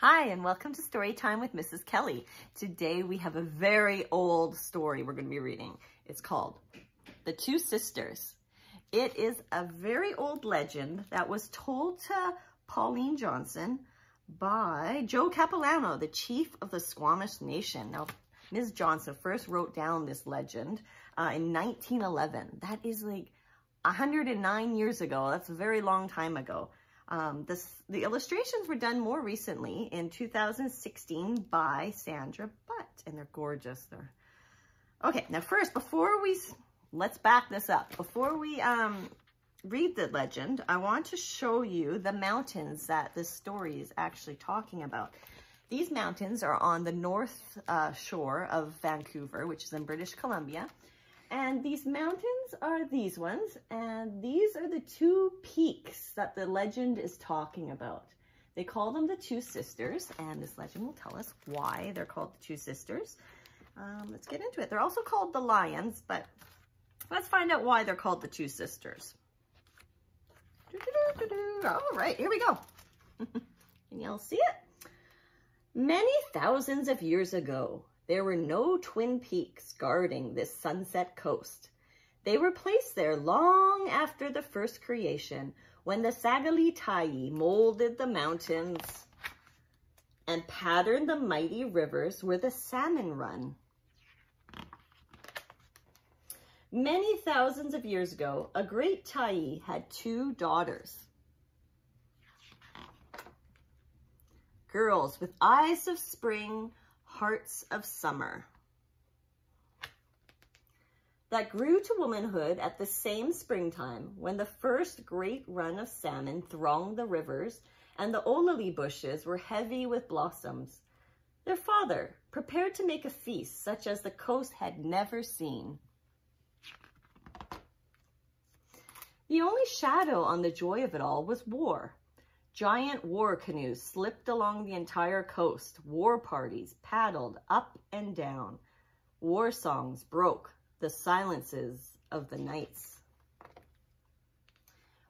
Hi, and welcome to Storytime with Mrs. Kelly. Today we have a very old story we're going to be reading. It's called The Two Sisters. It is a very old legend that was told to Pauline Johnson by Joe Capilano, the chief of the Squamish Nation. Now, Ms. Johnson first wrote down this legend in 1911. That is like 109 years ago. That's a very long time ago. The illustrations were done more recently in 2016 by Sandra Butt, and they're gorgeous. Okay, now first, let's back this up. Before we read the legend, I want to show you the mountains that this story is actually talking about. These mountains are on the north shore of Vancouver, which is in British Columbia. And these mountains are these ones, and these are the two peaks that the legend is talking about. They call them the Two Sisters, and this legend will tell us why they're called the Two Sisters. Let's get into it. They're also called the Lions, but let's find out why they're called the Two Sisters. All right, here we go. Can y'all see it? Many thousands of years ago, there were no twin peaks guarding this sunset coast. They were placed there long after the first creation, when the Sagali Taiyi molded the mountains and patterned the mighty rivers where the salmon run. Many thousands of years ago, a great Taiyi had two daughters, girls with eyes of spring, hearts of summer, that grew to womanhood at the same springtime when the first great run of salmon thronged the rivers and the olele bushes were heavy with blossoms. Their father prepared to make a feast such as the coast had never seen. The only shadow on the joy of it all was war. Giant war canoes slipped along the entire coast. War parties paddled up and down. War songs broke the silences of the nights.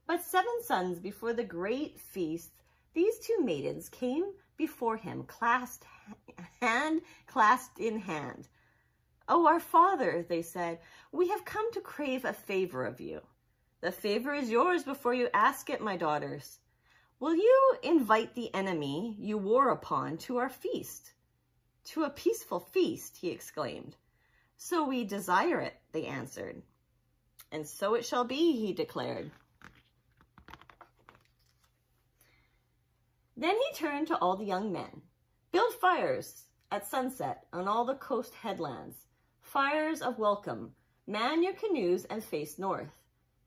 But 7 suns before the great feast, these two maidens came before him, clasped in hand. "Oh, our father," they said, "we have come to crave a favor of you. The favor is yours before you ask it, my daughters. Will you invite the enemy you war upon to our feast?" "To a peaceful feast," he exclaimed. "So we desire it," they answered. "And so it shall be," he declared. Then he turned to all the young men. "Build fires at sunset on all the coast headlands, fires of welcome. Man your canoes and face north.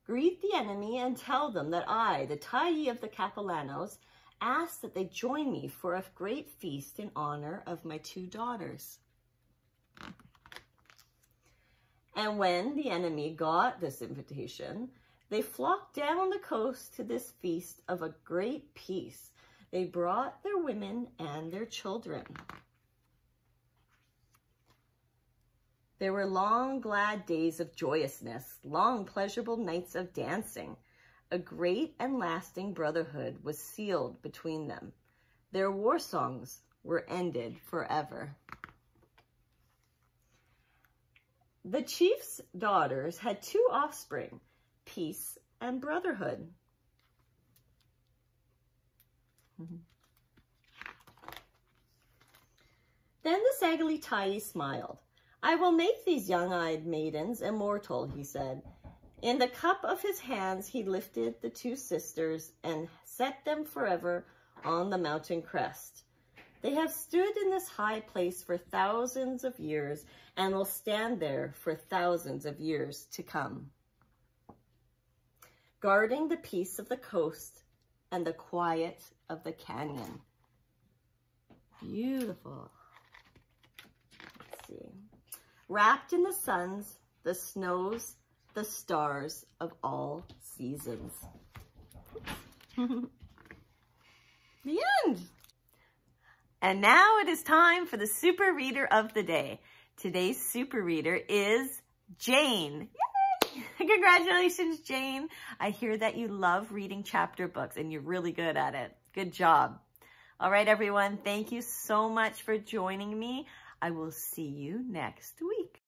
Greet the enemy and tell them that I, the Taiyi of the Capilanos, ask that they join me for a great feast in honor of my two daughters." And when the enemy got this invitation, they flocked down the coast to this feast of a great peace. They brought their women and their children. There were long, glad days of joyousness, long, pleasurable nights of dancing. A great and lasting brotherhood was sealed between them. Their war songs were ended forever. The chief's daughters had 2 offspring, peace and brotherhood. Then the Sagali Taiyi smiled. "I will make these young-eyed maidens immortal," he said. In the cup of his hands, he lifted the two sisters and set them forever on the mountain crest. They have stood in this high place for thousands of years and will stand there for thousands of years to come, guarding the peace of the coast and the quiet of the canyon. Beautiful. Let's see. Wrapped in the suns, the snows, the stars of all seasons. The end. And now it is time for the super reader of the day. Today's super reader is Jane. Yay! Congratulations, Jane. I hear that you love reading chapter books and you're really good at it. Good job. All right, everyone, thank you so much for joining me. I will see you next week.